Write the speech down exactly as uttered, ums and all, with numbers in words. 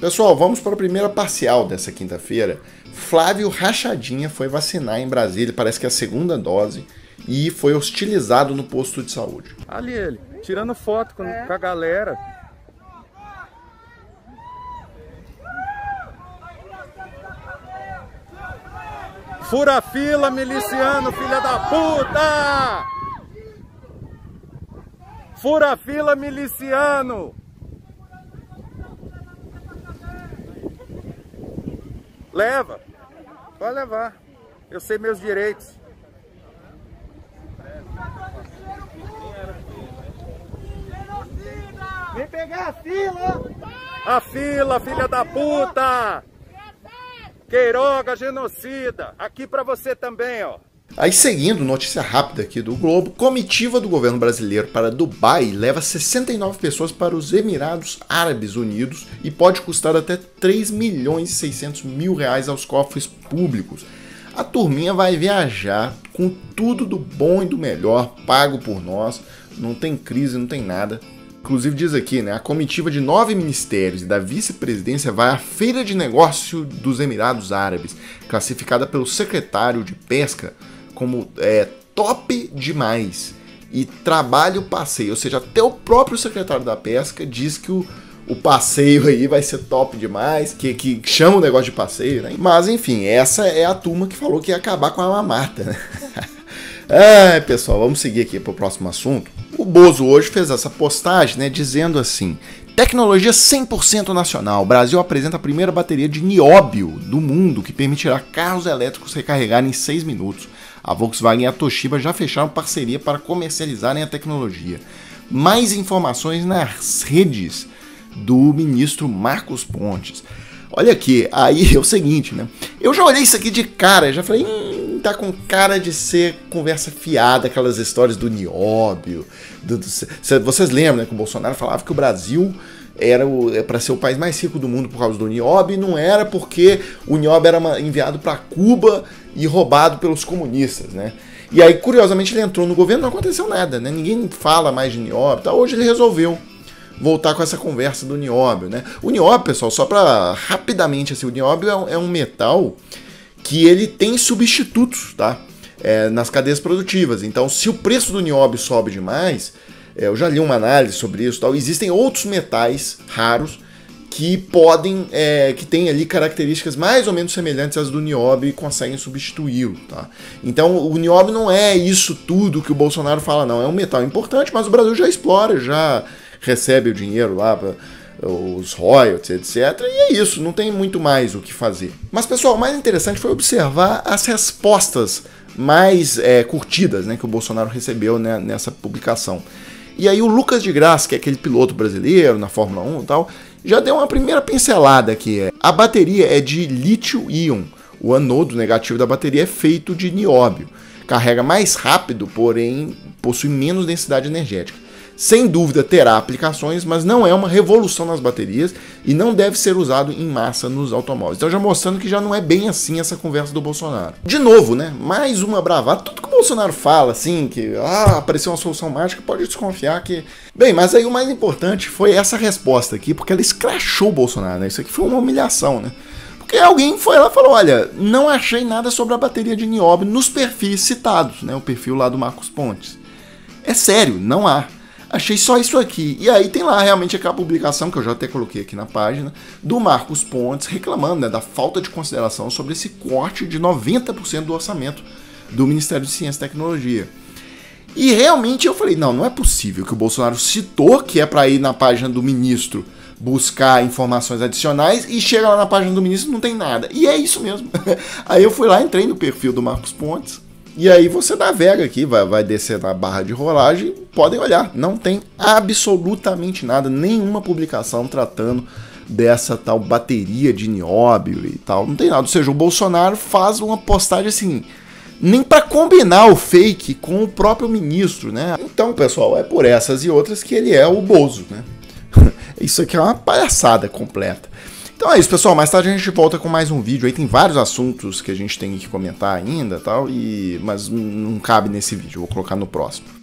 Pessoal, vamos para a primeira parcial dessa quinta-feira. Flávio Rachadinha foi vacinar em Brasília, parece que é a segunda dose, e foi hostilizado no posto de saúde. Ali ele, tirando foto com, é. com a galera. Fura a fila, miliciano, filha da puta! Fura a fila, miliciano! Leva, pode levar, eu sei meus direitos. Vem pegar a fila! A fila, filha da puta! Queiroga, genocida, aqui pra você também, ó. Aí seguindo, notícia rápida aqui do Globo, comitiva do governo brasileiro para Dubai leva sessenta e nove pessoas para os Emirados Árabes Unidos e pode custar até três milhões e seiscentos mil reais aos cofres públicos. A turminha vai viajar com tudo do bom e do melhor, pago por nós, não tem crise, não tem nada. Inclusive diz aqui, né, a comitiva de nove ministérios e da vice-presidência vai à Feira de Negócio dos Emirados Árabes, classificada pelo secretário de Pesca como é, top demais e trabalho passeio, ou seja, até o próprio secretário da pesca diz que o, o passeio aí vai ser top demais, que, que chama o negócio de passeio, né? Mas enfim, essa é a turma que falou que ia acabar com a mamata, né? É, pessoal, vamos seguir aqui para o próximo assunto. O Bozo hoje fez essa postagem, né, dizendo assim: tecnologia cem por cento nacional, o Brasil apresenta a primeira bateria de nióbio do mundo que permitirá carros elétricos recarregarem em seis minutos. A Volkswagen e a Toshiba já fecharam parceria para comercializarem a tecnologia. Mais informações nas redes do ministro Marcos Pontes. Olha aqui, aí é o seguinte, né? Eu já olhei isso aqui de cara, já falei, hum, tá com cara de ser conversa fiada, aquelas histórias do nióbio. Do, do, cê, vocês lembram, né, que o Bolsonaro falava que o Brasil era para ser o país mais rico do mundo por causa do nióbio, e não era porque o nióbio era enviado para Cuba e roubado pelos comunistas, né? E aí, curiosamente, ele entrou no governo, não aconteceu nada, né? Ninguém fala mais de nióbio, tá? Hoje ele resolveu voltar com essa conversa do nióbio, né? O nióbio, pessoal, só para rapidamente, assim, o nióbio é um, é um metal que ele tem substitutos, tá? É, nas cadeias produtivas. Então, se o preço do nióbio sobe demais, é, eu já li uma análise sobre isso, tal. Existem outros metais raros que podem, é, que tem ali características mais ou menos semelhantes às do nióbio e conseguem substituí-lo, tá? Então o nióbio não é isso tudo que o Bolsonaro fala, não. É um metal importante, mas o Brasil já explora, já recebe o dinheiro lá, pra, os royalties, etcétera. E é isso, não tem muito mais o que fazer. Mas, pessoal, o mais interessante foi observar as respostas mais é, curtidas, né, que o Bolsonaro recebeu, né, nessa publicação. E aí o Lucas de Graça, que é aquele piloto brasileiro na Fórmula um e tal, já deu uma primeira pincelada aqui. A bateria é de lítio-íon. O anodo negativo da bateria é feito de nióbio. Carrega mais rápido, porém possui menos densidade energética. Sem dúvida terá aplicações, mas não é uma revolução nas baterias e não deve ser usado em massa nos automóveis. Então já mostrando que já não é bem assim essa conversa do Bolsonaro. De novo, né? Mais uma bravata. Tudo que o Bolsonaro fala, assim, que ah, apareceu uma solução mágica, pode desconfiar que... Bem, mas aí o mais importante foi essa resposta aqui, porque ela escrachou o Bolsonaro, né? Isso aqui foi uma humilhação, né? Porque alguém foi lá e falou, olha, não achei nada sobre a bateria de nióbio nos perfis citados, né? O perfil lá do Marcos Pontes. É sério, não há. Achei só isso aqui. E aí tem lá realmente aquela publicação, que eu já até coloquei aqui na página, do Marcos Pontes reclamando, né, da falta de consideração sobre esse corte de noventa por cento do orçamento do Ministério de Ciência e Tecnologia. E realmente eu falei, não, não é possível que o Bolsonaro citou que é para ir na página do ministro buscar informações adicionais e chega lá na página do ministro e não tem nada. E é isso mesmo. Aí eu fui lá, entrei no perfil do Marcos Pontes, e aí você navega aqui, vai, vai descer na barra de rolagem, podem olhar, não tem absolutamente nada, nenhuma publicação tratando dessa tal bateria de nióbio e tal, não tem nada. Ou seja, o Bolsonaro faz uma postagem assim, nem para combinar o fake com o próprio ministro, né? Então, pessoal, é por essas e outras que ele é o Bozo, né? Isso aqui é uma palhaçada completa. Então é isso, pessoal, mais tarde a gente volta com mais um vídeo, aí tem vários assuntos que a gente tem que comentar ainda e tal, e... mas não cabe nesse vídeo, vou colocar no próximo.